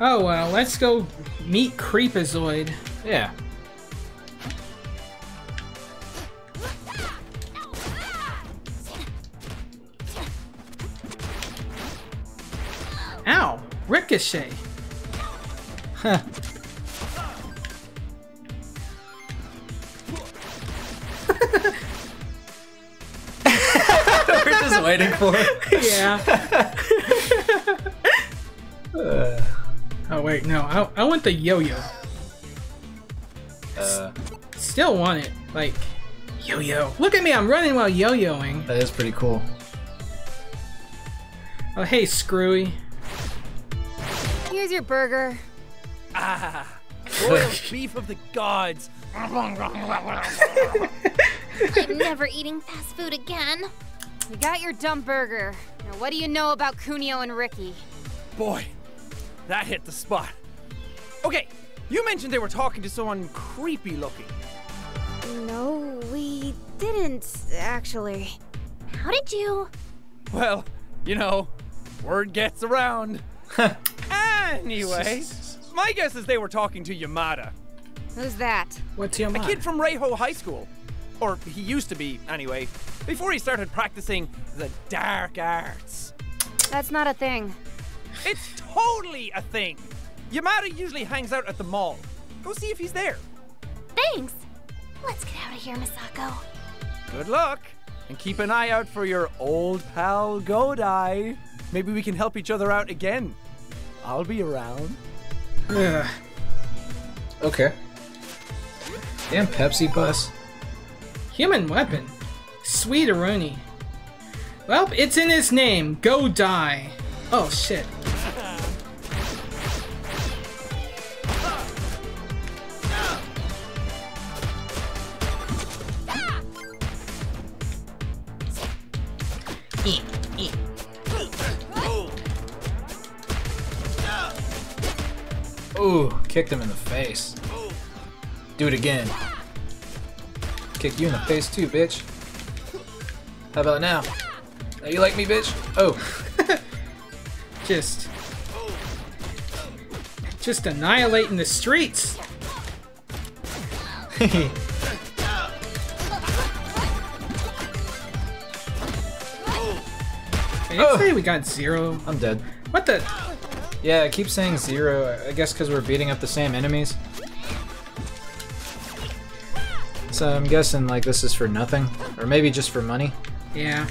Oh, well, let's go meet Creepazoid. Yeah. Ow! Ricochet! Huh. We're just waiting for it. Yeah. Oh wait, no. I want the yo-yo. Still want it. Like, yo-yo. Look at me, I'm running while yo-yoing. That is pretty cool. Oh hey, Screwy. Here's your burger. Ah, royal beef of the gods. I'm never eating fast food again. You got your dumb burger. Now what do you know about Kunio and Ricky? Boy, that hit the spot. Okay, you mentioned they were talking to someone creepy looking. No, we didn't, actually. How did you? Well, you know, word gets around. Anyway, my guess is they were talking to Yamada. Who's that? What's Yamada? A kid from Reiho High School. Or he used to be, anyway, before he started practicing the dark arts. That's not a thing. It's totally a thing. Yamada usually hangs out at the mall. Go see if he's there. Thanks. Let's get out of here, Misako. Good luck. And keep an eye out for your old pal Godai. Maybe we can help each other out again. I'll be around. Yeah. Okay. Damn Pepsi bus. Human weapon. Sweetaroni. Well, it's in his name. Go die. Oh shit. Ooh, kicked him in the face. Do it again. Kick you in the face too, bitch. How about now? Now you like me, bitch? Oh. Just annihilating the streets. Did I say we got zero? I'm dead. What the? Yeah, I keep saying zero. I guess because we're beating up the same enemies. So I'm guessing like this is for nothing, or maybe just for money. Yeah.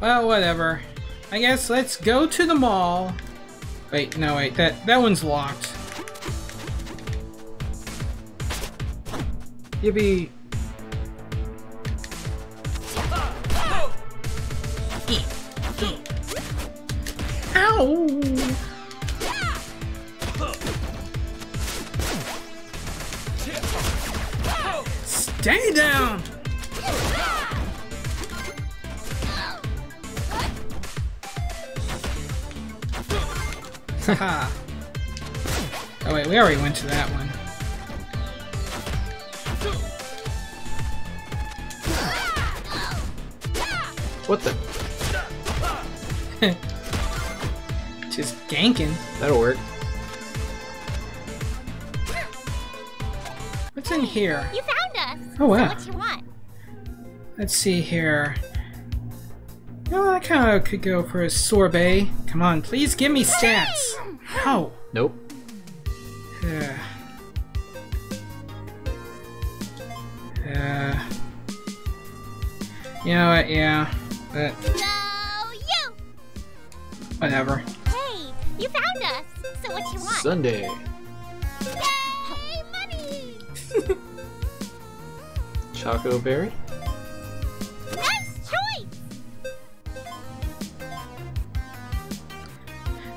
Well, whatever. I guess let's go to the mall. Wait, no, wait. That one's locked. Yippee. Ow! Stay down! Haha. Oh wait, we already went to that one. What the? Just ganking. That'll work. What's in here? You found us! Oh wow. So what you want? Let's see here. Well, I kind of could go for a sorbet. Come on, please give me stats. How? Nope. You know what? Yeah. But no, you. Whatever. Hey, you found us. So what you want? Sunday. Yay, money. Choco berry. Nice choice.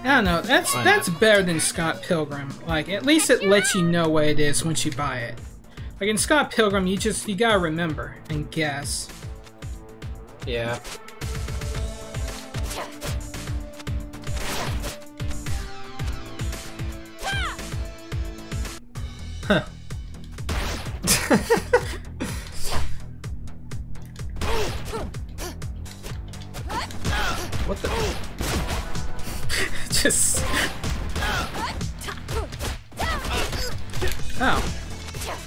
I don't know. That's better than Scott Pilgrim. Like at least it lets you know what it is once you buy it. Like in Scott Pilgrim, you gotta remember and guess. Yeah. Huh. What the? Just... Oh. Just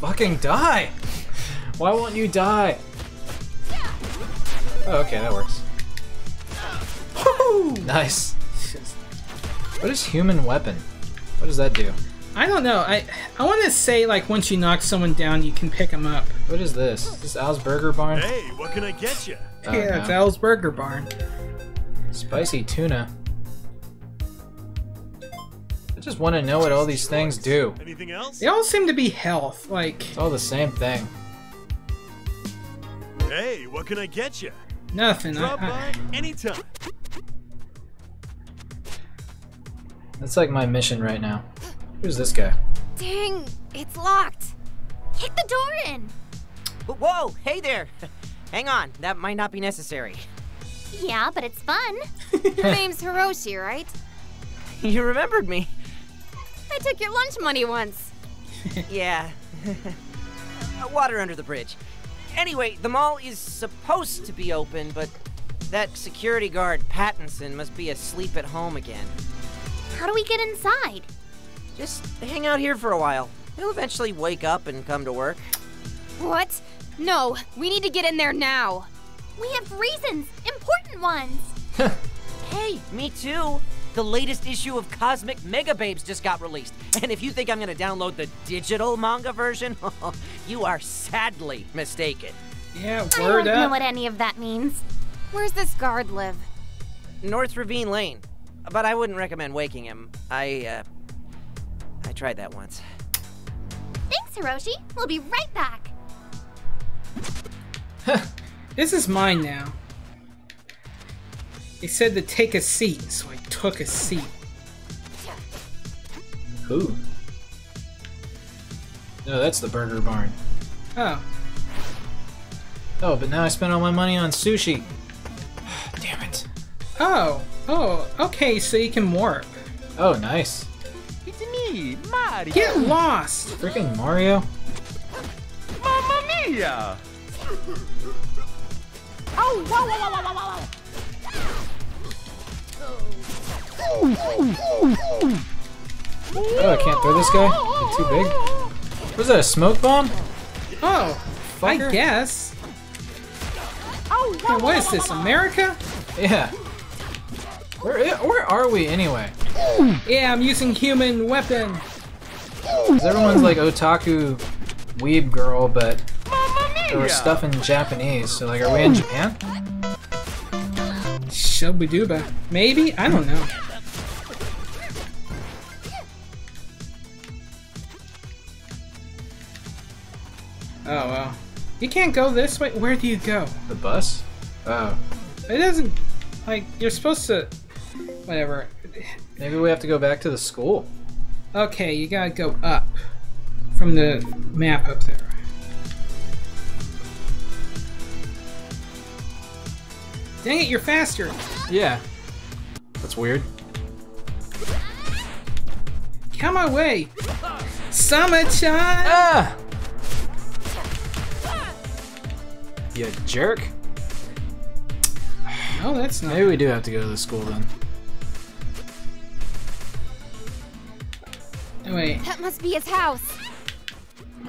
fucking die! Why won't you die? Oh, okay, that works. Woohoo! Nice. What is human weapon? What does that do? I don't know. I want to say, like, once you knock someone down, you can pick them up. What is this? Is this Al's Burger Barn? Hey, what can I get you? Oh, yeah, no. It's Al's Burger Barn. Spicy tuna. I just want to know what all these things do. Anything else? They all seem to be health, like... It's all the same thing. Hey, what can I get you? Nothing. Drop by anytime. That's like my mission right now. Who's this guy? Dang, it's locked. Kick the door in. Whoa, hey there. Hang on, that might not be necessary. Yeah, but it's fun. Your name's Hiroshi, right? You remembered me. I took your lunch money once. Yeah. Water under the bridge. Anyway, the mall is supposed to be open, but that security guard, Pattinson, must be asleep at home again. How do we get inside? Just hang out here for a while. He'll eventually wake up and come to work. What? No, we need to get in there now. We have reasons, important ones. Hey, me too. The latest issue of Cosmic Mega Babes just got released. And if you think I'm gonna download the digital manga version, you are sadly mistaken. Yeah, word up. I don't know what any of that means. Where's this guard live? North Ravine Lane. But I wouldn't recommend waking him. I tried that once. Thanks, Hiroshi. We'll be right back. This is mine now. They said to take a seat, so I took a seat. Ooh. No, that's the Burger Barn. Oh. Oh, but now I spent all my money on sushi. Damn it. Oh. Oh, okay, so you can warp. Oh, nice. Mario. Get lost! Freaking Mario. Mamma mia! Oh, whoa, whoa, whoa, whoa, whoa. Oh, I can't throw this guy? It's too big. Was that a smoke bomb? Oh, fucker. I guess. Hey, what is this, America? Yeah. Where are we anyway? Yeah, I'm using human weapon. Everyone's like otaku weeb girl, but there was stuff in Japanese, so like, are we in Japan? Shobuduba. Maybe? I don't know. Oh, well. You can't go this way? Where do you go? The bus? Oh. It doesn't... Like, you're supposed to... Whatever. Maybe we have to go back to the school. Okay, you gotta go up from the map up there. Dang it, you're faster! Yeah. That's weird. Come my way! Summer-chan! Ah! You jerk. Oh, that's not... Maybe we do have to go to the school then. Wait. That must be his house.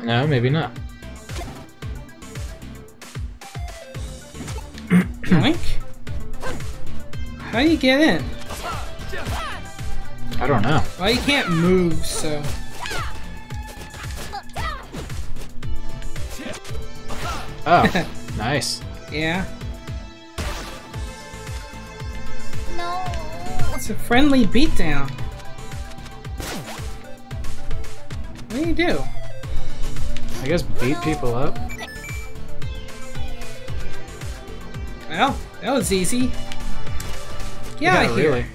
No, maybe not. Link? How do you get in? I don't know. Well, you can't move, so... Oh, nice. Yeah. No. It's a friendly beatdown. What do you do? I guess beat people up. Well, that was easy. Yeah, I hear.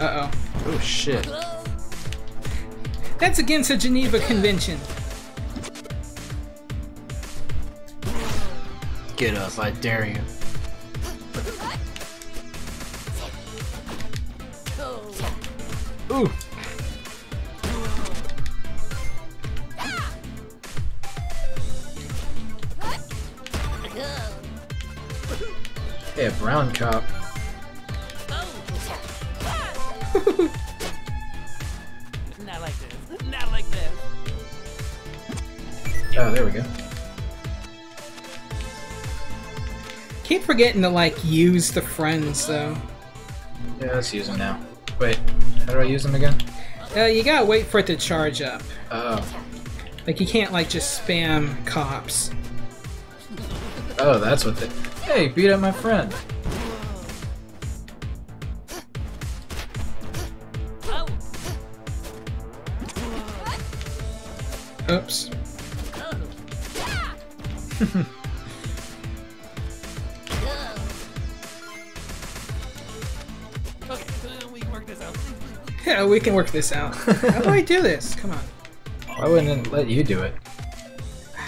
Uh oh. Oh shit. That's against the Geneva Convention. Get up, I dare you. Ooh. Hey, a brown cop. Not like this. Not like this. Oh, there we go. Keep forgetting to, like, use the friends, though. Yeah, let's use them now. Wait, how do I use them again? You gotta wait for it to charge up. Oh. Like, you can't, like, just spam cops. Oh, that's what they... Hey, beat up my friend! Oops. Yeah, we can work this out. How do I do this? Come on. Why wouldn't it let you do it?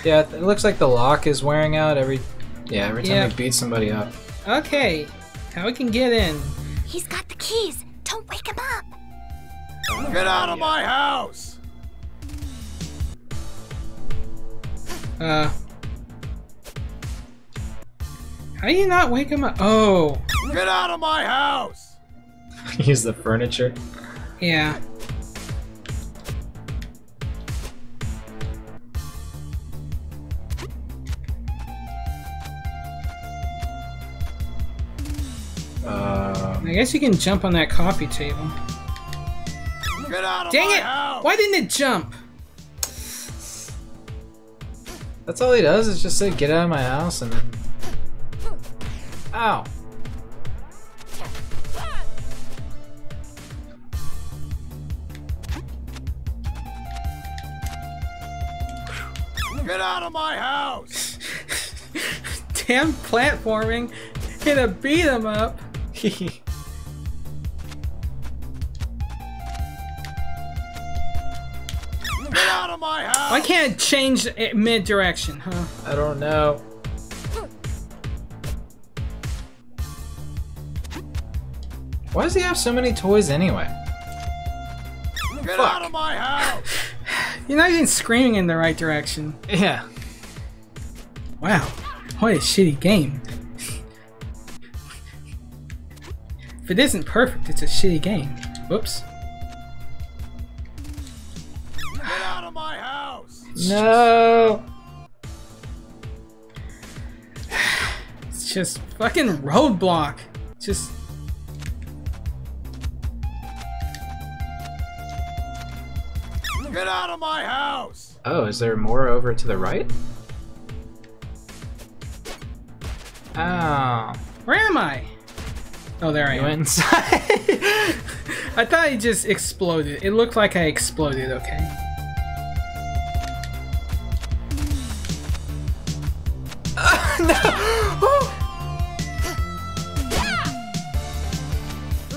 Yeah, it looks like the lock is wearing out every... Yeah, every time they beat somebody up. Okay, now we can get in. He's got the keys. Don't wake him up. Get out of my house! How do you not wake him up? Oh. Get out of my house! Use the furniture. Yeah. I guess you can jump on that coffee table. Get out of my house! Why didn't it jump? That's all he does is just say, get out of my house, and then... Ow! Get out of my house! Damn platforming! Gonna beat him up! Hehe. Get out of my house! Why can't it change mid-direction, huh? I don't know. Why does he have so many toys anyway? Get out of my house! You're not even screaming in the right direction. Yeah. Wow. What a shitty game. If it isn't perfect, it's a shitty game. Whoops. Get out of my house! No! It's just fucking roadblock. Just... Get out of my house! Oh, is there more over to the right? Oh. Where am I? Oh, there I am. Inside. I thought it just exploded. It looked like I exploded, okay. No!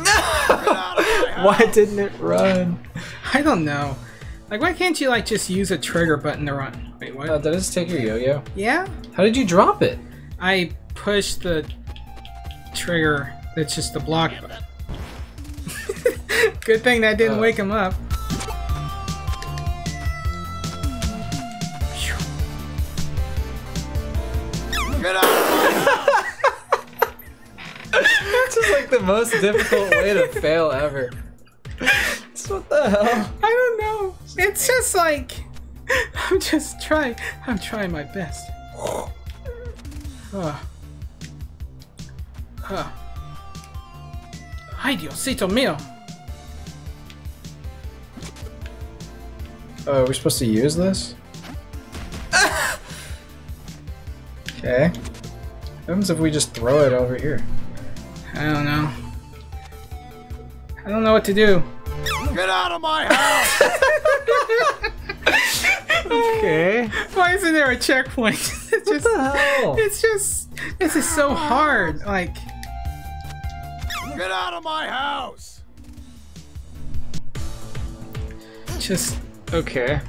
No! Why didn't it run? I don't know. Like, why can't you, like, just use a trigger button to run? Wait, what? That does take your yo-yo. Yeah? How did you drop it? I pushed the trigger. It's just the block button. Good thing that didn't wake him up. Get out. It's just like the most difficult way to fail ever. What the hell? I don't know. It's just like I'm just trying. I'm trying my best. Ay, Diosito mio. Oh, are we supposed to use this? Okay. What happens if we just throw it over here? I don't know. I don't know what to do. Get out of my house! Okay. Why isn't there a checkpoint? It's just, what the hell? It's just... This is so hard, like... Get out of my house! Just... Okay.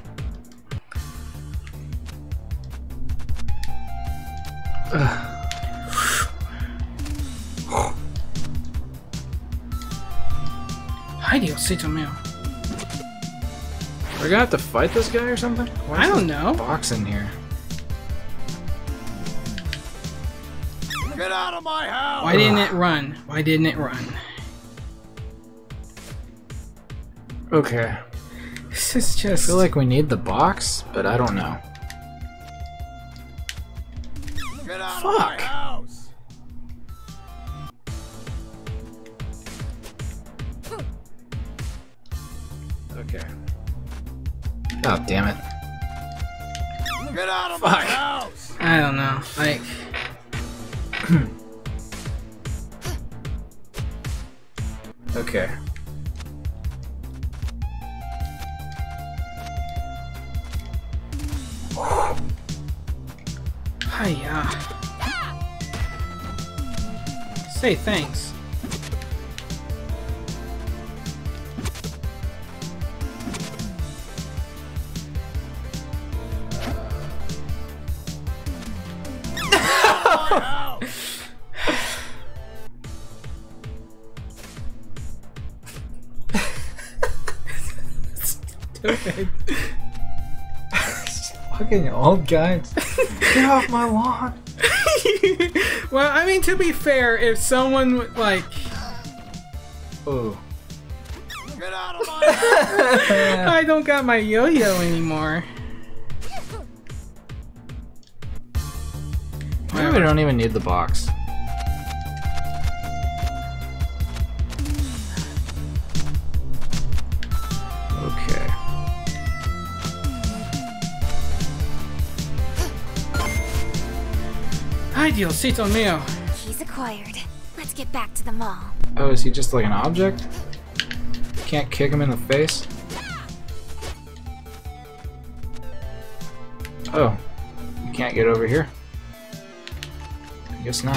Why do you sit on me? We're gonna have to fight this guy or something? Why is I don't know. Box in here. Get out of my house! Why didn't it run? Why didn't it run? Okay. This is just. I feel like we need the box, but I don't know. Get out of my house! Okay. Oh damn it! Get out of my house! I don't know. Like. Okay. Hiya. Say thanks. Old guys, get off my lawn. Well, I mean, to be fair, if someone would, like, oh, get out of my house. I don't got my yo-yo anymore. Maybe we don't even need the box. Sito mio. He's acquired. Let's get back to the mall. Oh, is he just like an object? Can't kick him in the face? Oh, you can't get over here? I guess not.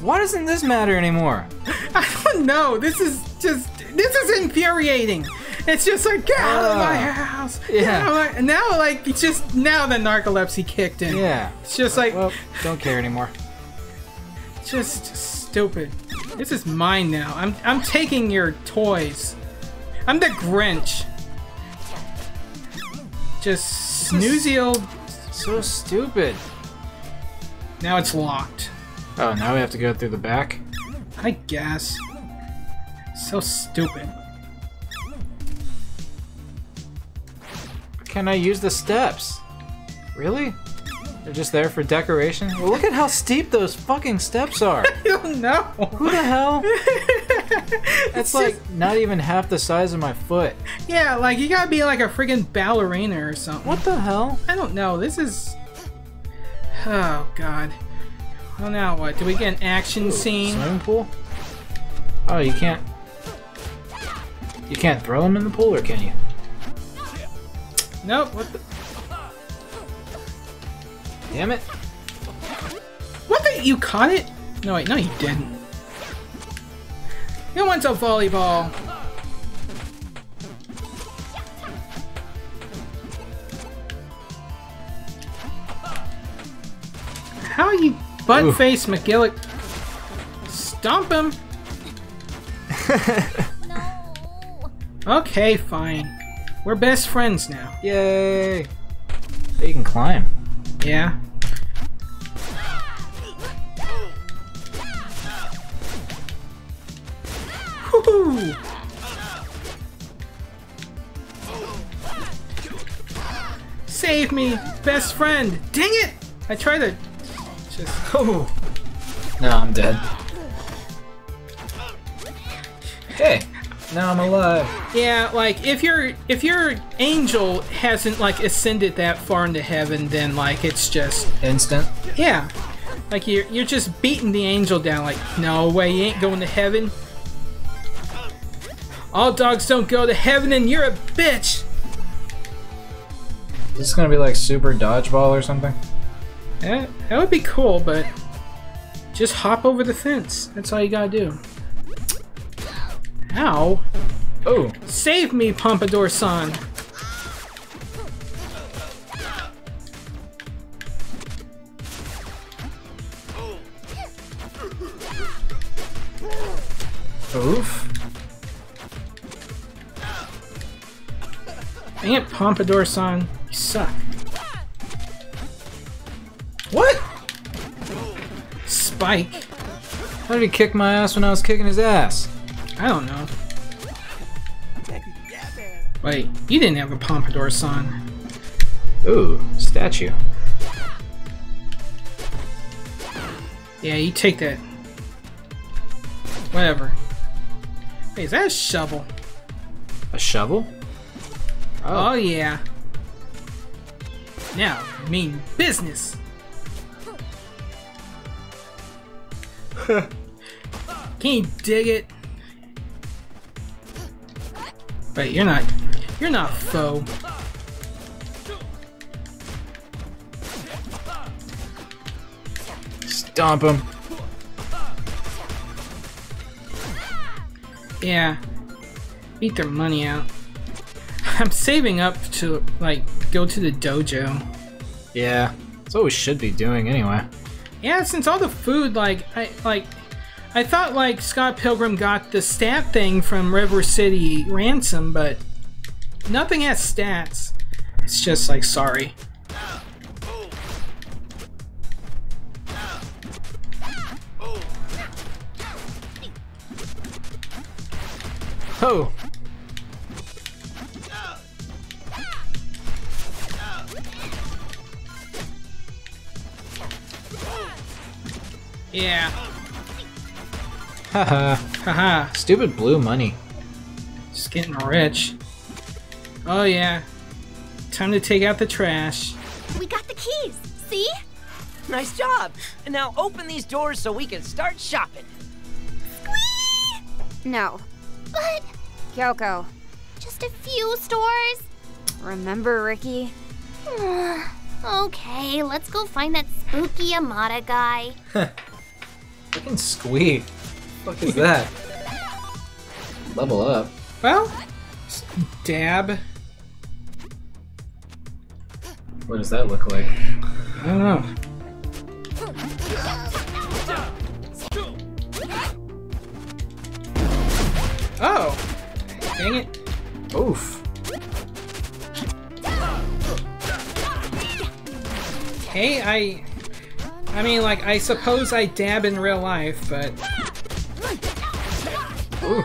Why doesn't this matter anymore? I don't know. This is infuriating. It's just like, get out of my house! Yeah. Now, like, it's just, now the narcolepsy kicked in. Yeah. It's just like... Well, don't care anymore. Just stupid. This is mine now. I'm taking your toys. I'm the Grinch. Just snoozy old... So stupid. Now it's locked. Oh, now we have to go through the back? I guess. So stupid. Can I use the steps? Really? They're just there for decoration? Well, look at how steep those fucking steps are! I don't know! Who the hell? That's like just... not even half the size of my foot. Yeah, like you gotta be like a freaking ballerina or something. What the hell? I don't know, this is... Oh god. Well now what, do we get an action scene? Swimming pool? Oh, you can't... You can't throw them in the pool, or can you? Nope, what the... Damn it. What the... You caught it? No, wait, no you didn't. Who wants a volleyball? How are you butt-faced McGillic... Stomp him! Okay, fine. We're best friends now. Yay! You can climb. Yeah. Woohoo! Save me, best friend! Dang it! I tried to... Just... Oh! No, I'm dead. Hey! Now I'm alive. Yeah, like if your angel hasn't like ascended that far into heaven, then like it's just instant. Yeah, like you're just beating the angel down. Like no way, you ain't going to heaven. All dogs don't go to heaven, and you're a bitch. Is this gonna be like Super Dodgeball or something? Yeah, that would be cool, but just hop over the fence. That's all you gotta do. Ow! Oh! Save me, Pompadour-san! Oof. Dang it, Pompadour-san. You suck. What? Spike. How did he kick my ass when I was kicking his ass? I don't know. Wait, you didn't have a Pompadour-san. Ooh, statue. Yeah, you take that. Whatever. Wait, is that a shovel? A shovel? Oh, oh yeah. Now, mean business. Can you dig it? Wait, you're not foe. Stomp him. Yeah. Eat their money out. I'm saving up to, like, go to the dojo. Yeah. That's what we should be doing anyway. Yeah, since all the food, like, I thought, like, Scott Pilgrim got the stat thing from River City Ransom, but nothing has stats. It's just, like, sorry. Oh! Yeah. Haha. Haha. Stupid blue money. Just getting rich. Oh yeah. Time to take out the trash. We got the keys. See? Nice job. And now open these doors so we can start shopping. Squee! No. But Kyoko. Just a few stores. Remember, Ricky? Okay, let's go find that spooky Amata guy. Fucking squeak. What the fuck is that? Level up. Well, dab. What does that look like? I don't know. Oh! Dang it. Oof. Hey, I mean, like, I suppose I dab in real life, but... Ooh.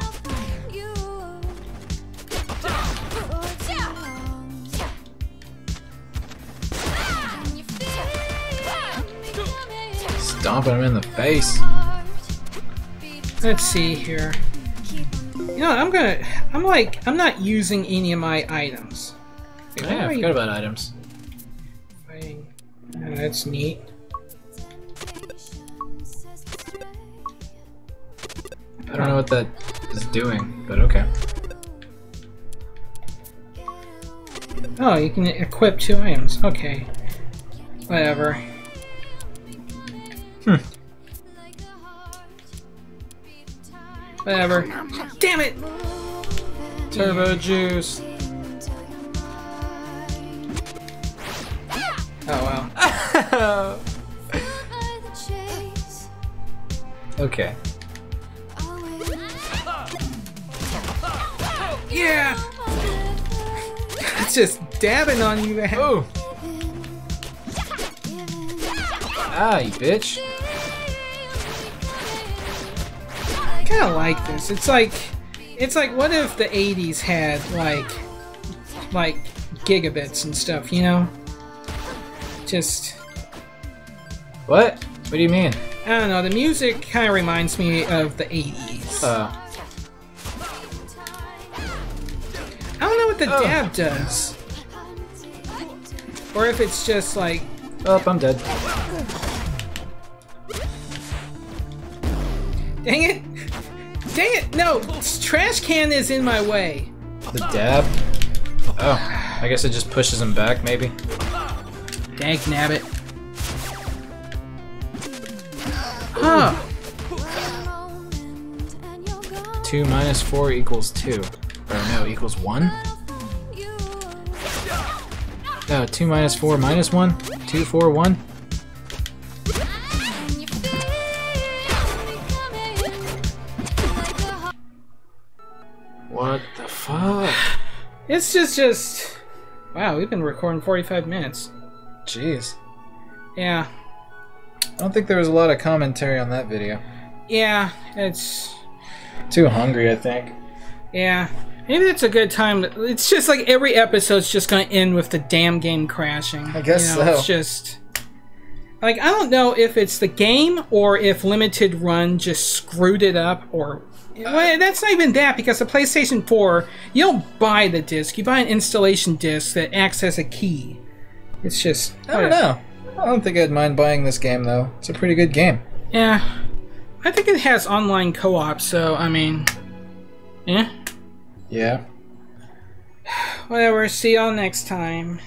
Stomping him in the face. Let's see here. You know, I'm not using any of my items. Wait, yeah, I forgot about items. Fighting. Oh, that's neat. I don't know what that is doing, but okay. Oh, you can equip 2 items. Okay. Whatever. Hmm. Whatever. Damn it! Turbo juice. Oh, wow. Okay. Yeah! It's just dabbing on you, man. Oh! Ah, you bitch. I kinda like this. It's like what if the 80s had, like gigabits and stuff, you know? Just... What? What do you mean? I don't know, the music kinda reminds me of the 80s. I don't know what the dab does. Or if it's just like... Oh, I'm dead. Dang it! Dang it! No! This trash can is in my way! The dab? Oh, I guess it just pushes him back, maybe? Dang nabbit. Huh. 2 minus 4 equals 2. Or no, equals 1? No, 2 minus 4 minus 1? 2, 4, 1? It's just... Wow, we've been recording 45 minutes. Jeez. Yeah. I don't think there was a lot of commentary on that video. Yeah, it's... Too hungry, I think. Yeah. Maybe that's a good time to... It's just like every episode's just gonna end with the damn game crashing. I guess so. It's just... Like, I don't know if it's the game or if Limited Run just screwed it up or... Well, that's not even that, because the PlayStation 4, you don't buy the disc. You buy an installation disc that acts as a key. It's just... I don't know. I don't think I'd mind buying this game, though. It's a pretty good game. Yeah. I think it has online co-op, so, I mean... Yeah. Yeah. Whatever. See y'all next time.